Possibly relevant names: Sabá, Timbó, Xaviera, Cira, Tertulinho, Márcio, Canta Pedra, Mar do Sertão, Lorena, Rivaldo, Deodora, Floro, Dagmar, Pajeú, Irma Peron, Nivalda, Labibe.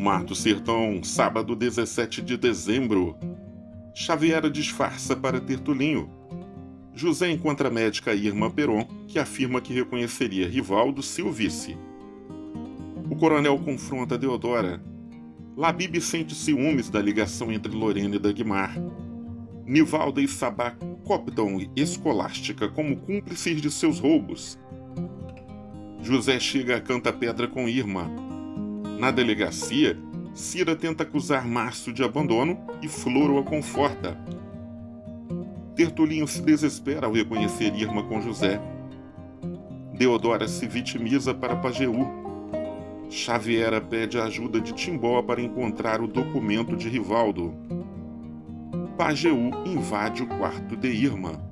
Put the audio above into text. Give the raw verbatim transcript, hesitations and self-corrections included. Mar do Sertão, sábado dezessete de dezembro. Xaviera disfarça para Tertulinho. José encontra a médica Irma Peron, que afirma que reconheceria Rivaldo se o visse. O coronel confronta Deodora. Labibe sente ciúmes da ligação entre Lorena e Dagmar. Nivalda e Sabá cooptam Escolástica como cúmplices de seus roubos. José chega a Canta Pedra com Irma. Na delegacia, Cira tenta acusar Márcio de abandono e Floro a conforta. Tertulinho se desespera ao reconhecer Irma com José. Deodora se vitimiza para Pajeú. Xaviera pede a ajuda de Timbó para encontrar o documento de Rivaldo. Pajeú invade o quarto de Irma.